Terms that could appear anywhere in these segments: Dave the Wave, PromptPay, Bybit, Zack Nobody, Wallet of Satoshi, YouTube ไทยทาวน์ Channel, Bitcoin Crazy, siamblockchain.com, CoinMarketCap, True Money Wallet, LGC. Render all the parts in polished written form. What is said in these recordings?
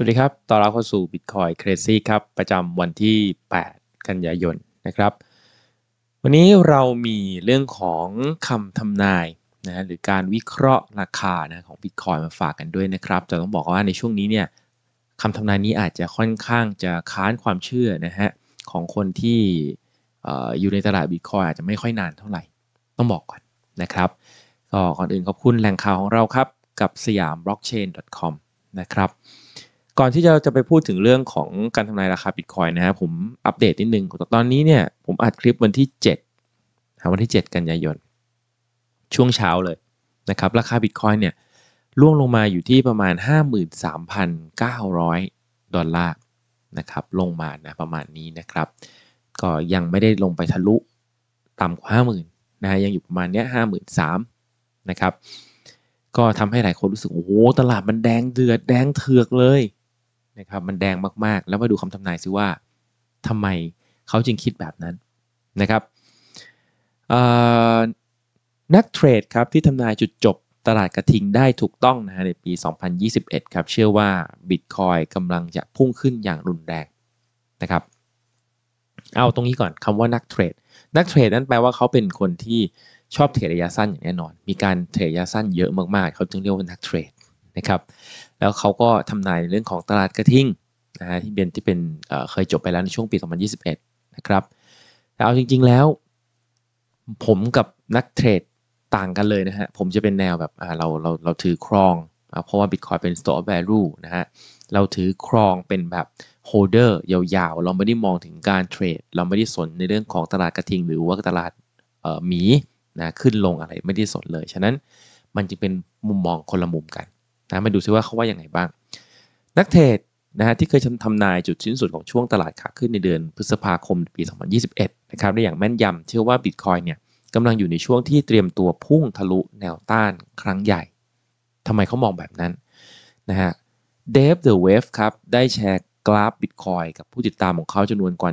สวัสดีครับต้อนรับเข้าสู่ Bitcoin Crazy ครับประจำวันที่8กันยายนนะครับวันนี้เรามีเรื่องของคำทำนายนะหรือการวิเคราะห์ราคานะของ Bitcoin มาฝากกันด้วยนะครับจะต้องบอกว่าในช่วงนี้เนี่ยคำทำนายนี้อาจจะค่อนข้างจะค้านความเชื่อนะฮะของคนที่อยู่ในตลาด Bitcoin อาจจะไม่ค่อยนานเท่าไหร่ต้องบอกก่อนนะครับก็ก่อนอื่นขอบคุณแหล่งข่าวของเราครับกับsiamblockchain.com นะครับก่อนที่จะไปพูดถึงเรื่องของการทำนายราคาบิตคอยน์นะฮะผมอัปเดตนิดนึงตอนนี้เนี่ยผมอัดคลิปวันที่7กันยายนช่วงเช้าเลยนะครับราคาบิตคอยน์เนี่ยร่วงลงมาอยู่ที่ประมาณ 53,900 ดอลลาร์นะครับลงมานะประมาณนี้นะครับก็ยังไม่ได้ลงไปทะลุต่ำกว่า 50,000 นะฮะยังอยู่ประมาณเนี้ย 53,000 นะครับก็ทำให้หลายคนรู้สึกโอ้โหตลาดมันแดงเดือดแดงเถือกเลยนะครับมันแดงมากๆแล้วมาดูคำทำนายซิว่าทำไมเขาจึงคิดแบบนั้นนะครับนักเทรดครับที่ทำนายจุดจบตลาดกระทิงได้ถูกต้องนะฮะในปี2021ครับเชื่อว่า Bitcoin กำลังจะพุ่งขึ้นอย่างรุนแรงนะครับเอาตรงนี้ก่อนคำว่านักเทรดนั้นแปลว่าเขาเป็นคนที่ชอบเทรดระยะสั้นอย่างแน่นอนมีการเทรดระยะสั้นเยอะมากๆเขาจึงเรียกว่านักเทรดนะครับแล้วเขาก็ทำนายเรื่องของตลาดกระทิงนะฮะที่เป็นเคยจบไปแล้วในช่วงปี2021นะครับแต่เอาจริงๆแล้วผมกับนักเทรดต่างกันเลยนะฮะผมจะเป็นแนวแบบเราถือครองเพราะว่า Bitcoin เป็น store of value นะฮะเราถือครองเป็นแบบ holder ยาวๆเราไม่ได้มองถึงการเทรดเราไม่ได้สนในเรื่องของตลาดกระทิงหรือว่าตลาดหมีนะขึ้นลงอะไรไม่ได้สนเลยฉะนั้นมันจึงเป็นมุมมองคนละมุมกันนะมาดูซิว่าเขาว่าอย่างไรบ้างนักเทรดนะฮะที่เคยทำนายจุดสิ้นสุดของช่วงตลาดขาขึ้นในเดือนพฤษภาคมปี2021นะครับได้อย่างแม่นยำเชื่อว่า Bitcoin เนี่ยกำลังอยู่ในช่วงที่เตรียมตัวพุ่งทะลุแนวต้านครั้งใหญ่ทำไมเขามองแบบนั้นนะฮะ Dave the Wave ครับได้แชร์กราฟ Bitcoin กับผู้ติดตามของเขาจำนวนกว่า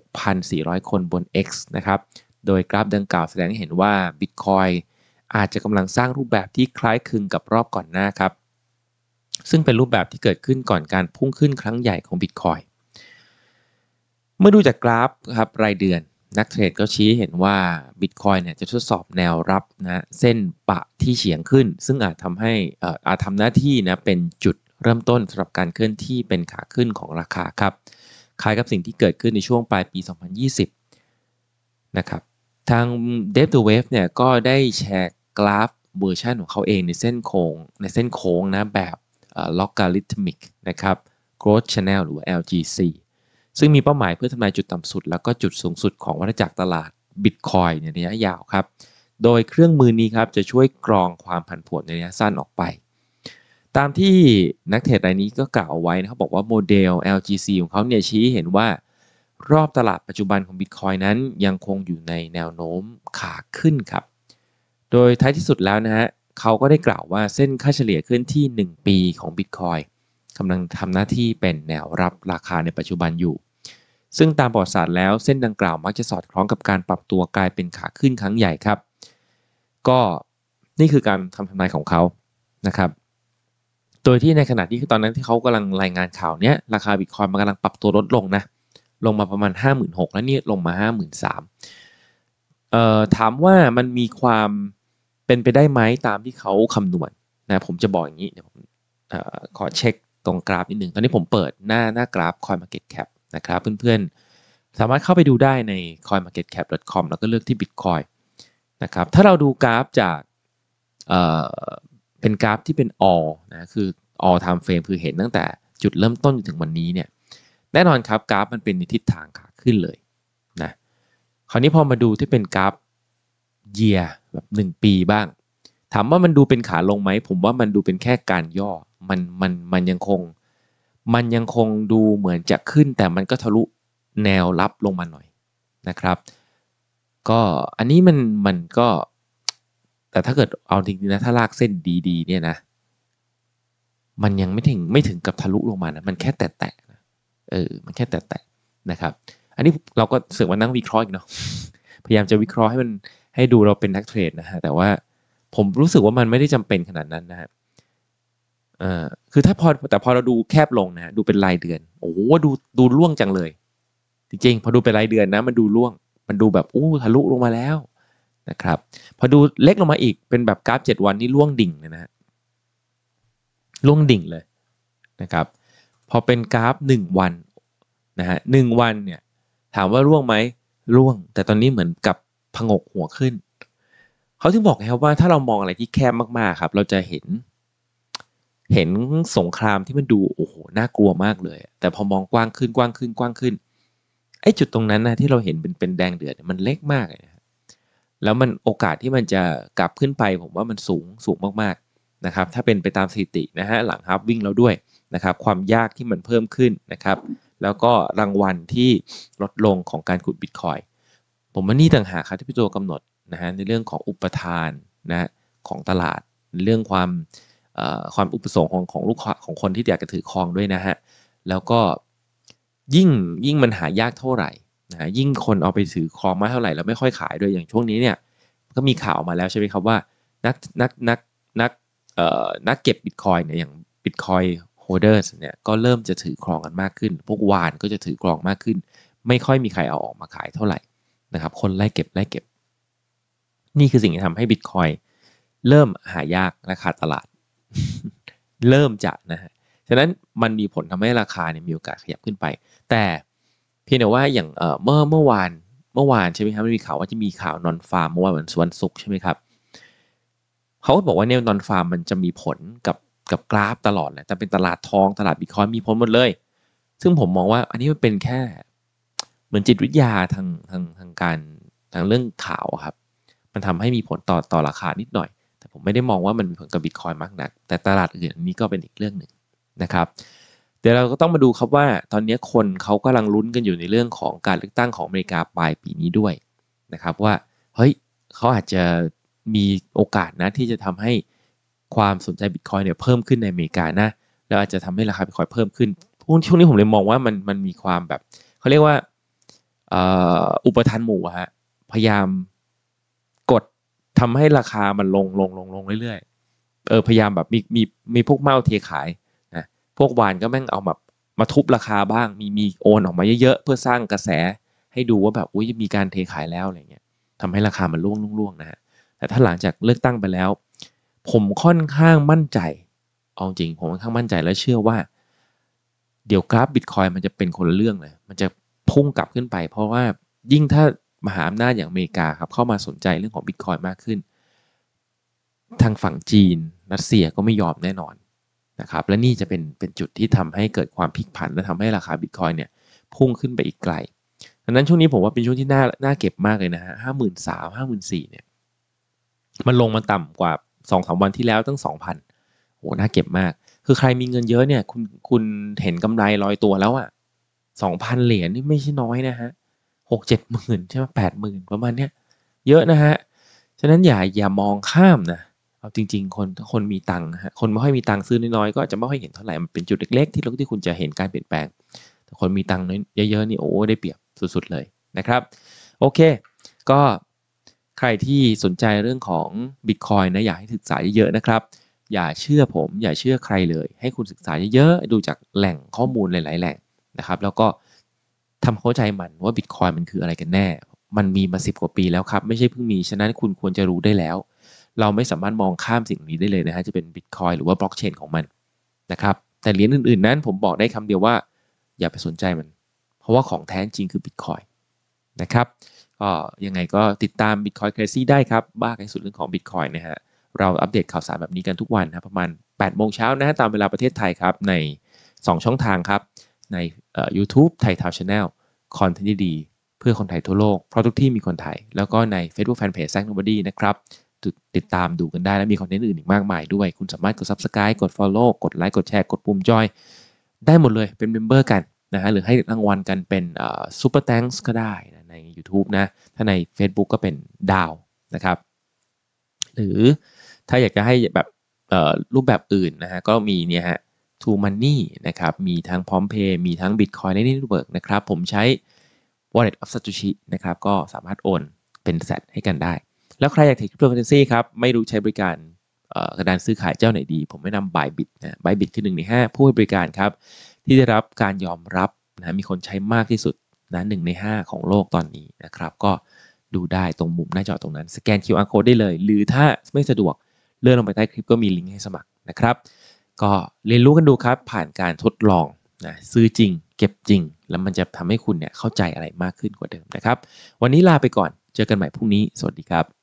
146,400 คนบน X นะครับโดยกราฟดังกล่าวแสดงให้เห็นว่า Bitcoin อาจจะกำลังสร้างรูปแบบที่คล้ายคลึงกับรอบก่อนหน้าครับซึ่งเป็นรูปแบบที่เกิดขึ้นก่อนการพุ่งขึ้นครั้งใหญ่ของ Bitcoin เมื่อดูจากกราฟครับรายเดือนนักเทรดก็ชี้เห็นว่า Bitcoin เนี่ยจะทดสอบแนวรับนะเส้นปะที่เฉียงขึ้นซึ่งอาจทำหน้าที่นะเป็นจุดเริ่มต้นสำหรับการเคลื่อนที่เป็นขาขึ้นของราคาครับคล้ายกับสิ่งที่เกิดขึ้นในช่วงปลายปี 2020 นะครับทาง Dave the Wave เนี่ยก็ได้แชร์กราฟเวอร์ชันของเขาเองในเส้นโค้งนะแบบlogarithmic นะครับ growth channel หรือ LGC ซึ่งมีเป้าหมายเพื่อทำนายจุดต่ำสุดแล้วก็จุดสูงสุดของวัฏจักรตลาด Bitcoin ในระยะยาวครับโดยเครื่องมือนี้ครับจะช่วยกรองความผันผวนในระยะสั้นออกไปตามที่นักเทรดรายนี้ก็กล่าวไว้นะครับบอกว่าโมเดล LGC ของเขาเนี่ยชี้เห็นว่ารอบตลาดปัจจุบันของ Bitcoin นั้นยังคงอยู่ในแนวโน้มขาขึ้นครับโดยท้ายที่สุดแล้วนะฮะเขาก็ได้กล่าวว่าเส้นค่าเฉลี่ยเคลื่อนที่1ปีของ Bitcoin กำลังทำหน้าที่เป็นแนวรับราคาในปัจจุบันอยู่ซึ่งตามประวัติศาสตร์แล้วเส้นดังกล่าวมักจะสอดคล้องกับการปรับตัวกลายเป็นขาขึ้นครั้งใหญ่ครับก็นี่คือการทำนายของเขานะครับโดยที่ในขณะที่ตอนนั้นที่เขากำลังรายงานข่าวเนี้ยราคา Bitcoin มันกำลังปรับตัวลดลงนะลงมาประมาณ 56,000 แล้วนี่ลงมา 53,000 ถามว่ามันมีความเป็นไปได้ไหมตามที่เขาคำนวณ นะผมจะบอกอย่างนี้เดี๋ยวผมขอเช็คตรงกราฟนิดนึงตอนนี้ผมเปิดหน้ากราฟ CoinMarketCap นะครับเพื่อนๆสามารถเข้าไปดูได้ใน coinmarketcap.com แล้วก็เลือกที่ Bitcoin นะครับถ้าเราดูกราฟจากเป็นกราฟที่เป็น all นะคือ all time frame คือเห็นตั้งแต่จุดเริ่มต้นจนถึงวันนี้เนี่ยแน่นอนครับกราฟมันเป็นในทิศทางขาขึ้นเลยนะคราวนี้พอมาดูที่เป็นกราฟเยียร์แบบ1ปีบ้างถามว่ามันดูเป็นขาลงไหมผมว่ามันดูเป็นแค่การย่อมันยังคงดูเหมือนจะขึ้นแต่มันก็ทะลุแนวรับลงมาหน่อยนะครับก็อันนี้มันก็แต่ถ้าเกิดเอาจริงๆนะถ้าลากเส้นดีๆเนี่ยนะมันยังไม่ถึงกับทะลุลงมานะมันแค่แตะมันแค่แตะๆนะครับอันนี้เราก็เสริมว่านั่งวิเคราะห์อีกเนาะพยายามจะวิเคราะห์ให้มันให้ดูเราเป็นนักเทรดนะฮะแต่ว่าผมรู้สึกว่ามันไม่ได้จำเป็นขนาดนั้นนะฮะ คือถ้าพอเราดูแคบลงนะดูเป็นรายเดือนโอ้โหดูล่วงจังเลยจริงๆพอดูเป็นรายเดือนนะมันดูล่วงมันดูแบบอู้ทะลุลงมาแล้วนะครับพอดูเล็กลงมาอีกเป็นแบบกราฟ7วันนี่ล่วงดิ่งเลยนะฮะล่วงดิ่งเลยนะครับพอเป็นกราฟ1วันนะฮะ1วันเนี่ยถามว่าล่วงไหมล่วงแต่ตอนนี้เหมือนกับผงกหัวขึ้นเขาถึงบอกนะครับว่าถ้าเรามองอะไรที่แคบมากๆครับเราจะเห็นสงครามที่มันดูโอ้โหน่ากลัวมากเลยแต่พอมองกว้างขึ้นกว้างขึ้นกว้างขึ้นไอ้จุดตรงนั้นนะที่เราเห็นเป็นแดงเดือดมันเล็กมากเลยแล้วมันโอกาสที่มันจะกลับขึ้นไปผมว่ามันสูงมากๆนะครับถ้าเป็นไปตามสถิตินะฮะหลังฮับวิ่งเราด้วยนะครับความยากที่มันเพิ่มขึ้นนะครับแล้วก็รางวัลที่ลดลงของการขุดบิตคอยน์ผมว่านี่ต่างหากครับที่เป็นตัวกำหนดนะฮะในเรื่องของอุปทานนะของตลาดเรื่องความอุปสงค์ของลูกค้าของคนที่อยากจะถือครองด้วยนะฮะแล้วก็ยิ่งมันหายากเท่าไหร่นะยิ่งคนเอาไปถือครองมากเท่าไหร่แล้วไม่ค่อยขายด้วยอย่างช่วงนี้เนี่ยก็มีข่าวมาแล้วใช่ไหมครับว่านักเก็บบิตคอยน์เนี่ยอย่างบิตคอยน์โฮลเดอร์สเนี่ยก็เริ่มจะถือครองกันมากขึ้นพวกวานก็จะถือครองมากขึ้นไม่ค่อยมีใครเอาออกมาขายเท่าไหร่นะครับคนไล่เก็บนี่คือสิ่งที่ทำให้บิตคอยน์เริ่มหายากและขาดตลาด เริ่มจะนะฮะฉะนั้นมันมีผลทำให้ราคาเนี่ยมีโอกาสขยับขึ้นไปแต่เพียงแต่ว่าอย่างเมื่อวานใช่ไหมครับมันมีข่าวว่าจะมีข่าวนอนฟาร์มเมื่อวานวันศุกร์ใช่ไหมครับเขาก็บอกว่าเนี่ยนอนฟาร์มมันจะมีผลกับกราฟตลอดแหละแต่เป็นตลาดทองตลาดบิตคอยน์มีผลหมดเลยซึ่งผมมองว่าอันนี้มันเป็นแค่เหมือนจิตวิทยาทางเรื่องข่าวครับมันทำให้มีผลต่อราคานิดหน่อยแต่ผมไม่ได้มองว่ามันมีผลกับบิตคอยน์มากนักแต่ตลาดอื่นอันนี้ก็เป็นอีกเรื่องหนึ่งนะครับเดี๋ยวเราก็ต้องมาดูครับว่าตอนนี้คนเขากำลังลุ้นกันอยู่ในเรื่องของการเลือกตั้งของอเมริกาปลายปีนี้ด้วยนะครับว่าเฮ้ยเขาอาจจะมีโอกาสนะที่จะทำให้ความสนใจบิตคอยน์เนี่ยเพิ่มขึ้นในอเมริกานะแล้วอาจจะทำให้ราคาบิตคอยน์เพิ่มขึ้นช่วงนี้ผมเลยมองว่ามันมีความแบบเขาเรียกว่าอุปทานหมู่ฮะพยายามกดทำให้ราคามันลงเรื่อยๆพยายามแบบมีพวกเม้าเทขายนะพวกวานก็แม่งเอาแบบมาทุบราคาบ้างมีโอนออกมาเยอะๆเพื่อสร้างกระแสให้ดูว่าแบบอุ้ยมีการเทขายแล้วอะไรเงี้ยทำให้ราคามันร่วงนะฮะแต่ถ้าหลังจากเลือกตั้งไปแล้วผมค่อนข้างมั่นใจเอาจริงผมค่อนข้างมั่นใจและเชื่อว่าเดี๋ยวกราฟบิตคอยน์มันจะเป็นคนละเรื่องเลยมันจะพุ่งกลับขึ้นไปเพราะว่ายิ่งถ้ามหาอำนาจอย่างอเมริกาครับเข้ามาสนใจเรื่องของบิตคอยน์มากขึ้นทางฝั่งจีนรัสเซียก็ไม่ยอมแน่นอนนะครับและนี่จะเป็นจุดที่ทำให้เกิดความพลิกผันและทำให้ราคาบิตคอยน์เนี่ยพุ่งขึ้นไปอีกไกลดังนั้นช่วงนี้ผมว่าเป็นช่วงที่น่าเก็บมากเลยนะฮะ 53,000-54,000 เนี่ยมันลงมาต่ำกว่า 2-3 วันที่แล้วตั้ง 2,000 โหน่าเก็บมากคือใครมีเงินเยอะเนี่ยคุณเห็นกำไรลอยตัวแล้วอ่ะ 2,000 เหรียญนี่ไม่ใช่น้อยนะฮะ 6-7 หมื่นใช่ไหม 80,000 ประมาณเนี้ยเยอะนะฮะฉะนั้นอย่ามองข้ามนะเอาจริงๆคนมีตังค์นะฮะคนไม่ค่อยมีตังค์ซื้อน้อยๆก็จะไม่ค่อยเห็นเท่าไหร่มันเป็นจุดเล็กๆที่คุณจะเห็นการเปลี่ยนแปลงแต่คนมีตังค์เยอะๆนี่โอ้ได้เปรียบสุดๆเลยนะครับโอเคก็ใครที่สนใจเรื่องของ Bitcoin นะอยากให้ศึกษาเยอะๆนะครับอย่าเชื่อผมอย่าเชื่อใครเลยให้คุณศึกษาเยอะๆดูจากแหล่งข้อมูลหลายๆแหล่งนะครับแล้วก็ทำเข้าใจมันว่า Bitcoin มันคืออะไรกันแน่มันมีมา10กว่าปีแล้วครับไม่ใช่เพิ่งมีฉะนั้นคุณควรจะรู้ได้แล้วเราไม่สามารถมองข้ามสิ่งนี้ได้เลยนะฮะจะเป็น Bitcoin หรือว่าบล็อกเชนของมันนะครับแต่เหรียญอื่นๆนั้นผมบอกได้คำเดียวว่าอย่าไปสนใจมันเพราะว่าของแท้จริงคือ Bitcoin นะครับก็ยังไงก็ติดตาม Bitcoin Crazy ได้ครับบ้ากันสุดเรื่องของ Bitcoin นะฮะเราอัปเดตข่าวสารแบบนี้กันทุกวันนะประมาณ 8:00 นนะฮะตามเวลาประเทศไทยครับใน2ช่องทางครับในYouTube ไทยทาวน์ Channel คอนเทนต์ดีๆเพื่อคนไทยทั่วโลกเพราะทุกที่มีคนไทยแล้วก็ใน Facebook Fanpage Zack Nobody นะครับติดตามดูกันได้และมีคอนเทนต์อื่นอีกมากมายด้วยคุณสามารถกด Subscribe กด Follow กดไลค์กดแชร์กดปุ่มจอยได้หมดเลยเป็นเมมเบอร์กันนะฮะหรือให้รางวัลกันเป็นSuper Thanks ก็ได้นะใน YouTube นะถ้าใน Facebook ก็เป็นดาวนะครับหรือถ้าอยากจะให้แบบรูปแบบอื่นนะฮะก็มีเนี่ยฮะ True Money นะครับมีทั้ง PromptPay มีทั้ง Bitcoin ใน Network นะครับผมใช้ Wallet of Satoshi นะครับก็สามารถโอนเป็นแซทให้กันได้แล้วใครอยากเทรดคริปโตเคอเรนซีครับไม่รู้ใช้บริการ กระดานซื้อขายเจ้าไหนดีผมแนะนำ Bybit นะ Bybit คือ1 ใน 5ผู้ให้บริการครับที่ได้รับการยอมรับนะมีคนใช้มากที่สุดนะ1 ใน 5ของโลกตอนนี้นะครับก็ดูได้ตรงมุมหน้าจอตรงนั้นสแกน QR code ได้เลยหรือถ้าไม่สะดวกเลื่อนลงไปใต้คลิปก็มีลิงก์ให้สมัครนะครับก็เรียนรู้กันดูครับผ่านการทดลองนะซื้อจริงเก็บจริงแล้วมันจะทำให้คุณเนี่ยเข้าใจอะไรมากขึ้นกว่าเดิมนะครับวันนี้ลาไปก่อนเจอกันใหม่พรุ่งนี้สวัสดีครับ